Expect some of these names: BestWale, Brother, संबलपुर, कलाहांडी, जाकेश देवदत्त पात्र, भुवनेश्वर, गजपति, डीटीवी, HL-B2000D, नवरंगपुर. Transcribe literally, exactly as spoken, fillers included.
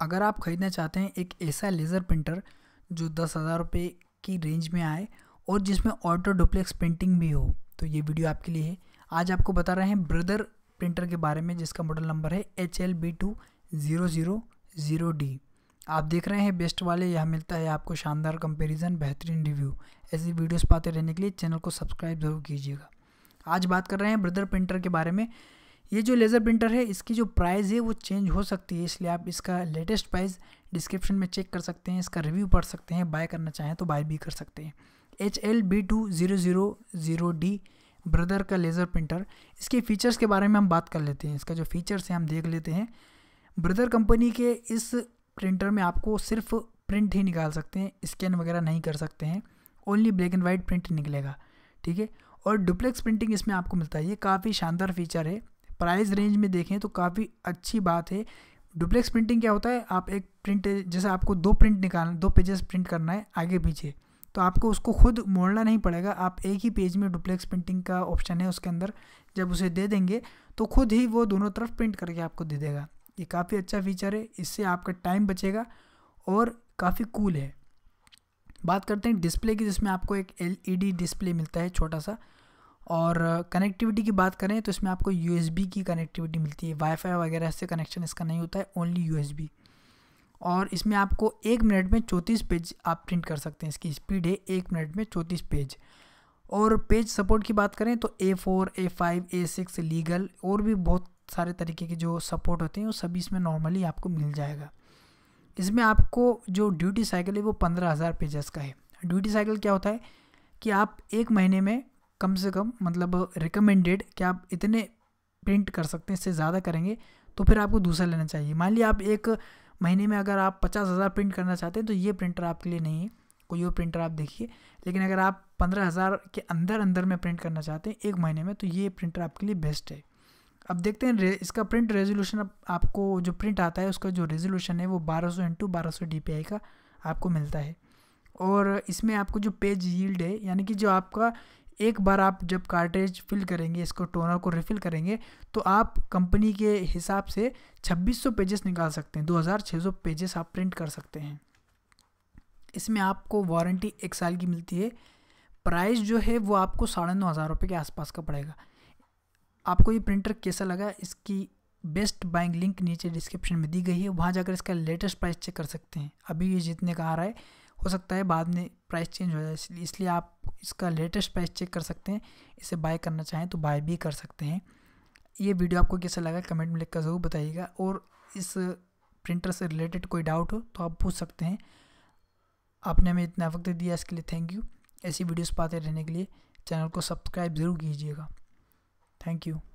अगर आप ख़रीदना चाहते हैं एक ऐसा लेज़र प्रिंटर जो दस हज़ार रुपये की रेंज में आए और जिसमें ऑटो डुप्लेक्स प्रिंटिंग भी हो, तो ये वीडियो आपके लिए है। आज आपको बता रहे हैं ब्रदर प्रिंटर के बारे में जिसका मॉडल नंबर है H L B two zero zero zero D. आप देख रहे हैं बेस्ट वाले, यह मिलता है आपको शानदार कंपैरिजन, बेहतरीन रिव्यू। ऐसी वीडियोस पाते रहने के लिए चैनल को सब्सक्राइब ज़रूर कीजिएगा। आज बात कर रहे हैं ब्रदर प्रिंटर के बारे में। ये जो लेज़र प्रिंटर है इसकी जो प्राइस है वो चेंज हो सकती है, इसलिए आप इसका लेटेस्ट प्राइस डिस्क्रिप्शन में चेक कर सकते हैं, इसका रिव्यू पढ़ सकते हैं, बाय करना चाहें तो बाय भी कर सकते हैं। H L B two zero zero zero D Brother का लेज़र प्रिंटर। इसके फ़ीचर्स के बारे में हम बात कर लेते हैं। इसका जो फीचर्स है हम देख लेते हैं। ब्रदर कंपनी के इस प्रिंटर में आपको सिर्फ प्रिंट ही निकाल सकते हैं, स्कैन वगैरह नहीं कर सकते हैं, only black and white print निकलेगा, ठीक है। और डुप्लेक्स प्रिंटिंग इसमें आपको मिलता है, ये काफ़ी शानदार फीचर है। प्राइस रेंज में देखें तो काफ़ी अच्छी बात है। डुप्लेक्स प्रिंटिंग क्या होता है, आप एक प्रिंट, जैसे आपको दो प्रिंट निकालना, दो पेजेस प्रिंट करना है आगे पीछे, तो आपको उसको खुद मोड़ना नहीं पड़ेगा, आप एक ही पेज में डुप्लेक्स प्रिंटिंग का ऑप्शन है उसके अंदर, जब उसे दे देंगे तो खुद ही वो दोनों तरफ प्रिंट करके आपको दे देगा। ये काफ़ी अच्छा फीचर है, इससे आपका टाइम बचेगा और काफ़ी कूल है। बात करते हैं डिस्प्ले की, जिसमें आपको एक एल ई डी डिस्प्ले मिलता है छोटा सा। और कनेक्टिविटी की बात करें तो इसमें आपको यू एस बी की कनेक्टिविटी मिलती है, वाईफाई वगैरह से कनेक्शन इसका नहीं होता है, ओनली यू एस बी। और इसमें आपको एक मिनट में चौंतीस पेज आप प्रिंट कर सकते हैं, इसकी स्पीड है एक मिनट में चौंतीस पेज। और पेज सपोर्ट की बात करें तो A four A five A six, legal और भी बहुत सारे तरीके के जो सपोर्ट होते हैं वो सभी इसमें नॉर्मली आपको मिल जाएगा। इसमें आपको जो ड्यूटी साइकिल है वो पंद्रह हज़ार पेजेस का है। ड्यूटी साइकिल क्या होता है कि आप एक महीने में कम से कम, मतलब रिकमेंडेड कि आप इतने प्रिंट कर सकते हैं, इससे ज़्यादा करेंगे तो फिर आपको दूसरा लेना चाहिए। मान लीजिए आप एक महीने में अगर आप पचास हज़ार प्रिंट करना चाहते हैं तो ये प्रिंटर आपके लिए नहीं है, कोई और प्रिंटर आप देखिए। लेकिन अगर आप पंद्रह हज़ार के अंदर अंदर में प्रिंट करना चाहते हैं एक महीने में, तो ये प्रिंटर आपके लिए बेस्ट है। अब देखते हैं इसका प्रिंट रेजोल्यूशन। आपको जो प्रिंट आता है उसका जो रेजोल्यूशन है वो बारह सौ इंटू बारह सौ डी पी आई का आपको मिलता है। और इसमें आपको जो पेज यील्ड है, यानी कि जो आपका एक बार आप जब कार्ट्रिज फिल करेंगे, इसको टोनर को रिफ़िल करेंगे, तो आप कंपनी के हिसाब से छब्बीस सौ पेजेस निकाल सकते हैं, दो हज़ार छः सौ पेजेस आप प्रिंट कर सकते हैं। इसमें आपको वारंटी एक साल की मिलती है। प्राइस जो है वो आपको साढ़े नौ हज़ार रुपये के आसपास का पड़ेगा। आपको ये प्रिंटर कैसा लगा, इसकी बेस्ट बाइंग लिंक नीचे डिस्क्रिप्शन में दी गई है, वहाँ जाकर इसका लेटेस्ट प्राइस चेक कर सकते हैं। अभी ये जितने का आ रहा है, हो सकता है बाद में प्राइस चेंज हो जाए, इसलिए आप इसका लेटेस्ट प्राइस चेक कर सकते हैं। इसे बाय करना चाहें तो बाय भी कर सकते हैं। ये वीडियो आपको कैसा लगा कमेंट में लिखकर ज़रूर बताइएगा। और इस प्रिंटर से रिलेटेड कोई डाउट हो तो आप पूछ सकते हैं। आपने हमें इतना वक्त दिया, इसके लिए थैंक यू। ऐसी वीडियोज़ पाते रहने के लिए चैनल को सब्सक्राइब ज़रूर कीजिएगा। Thank you.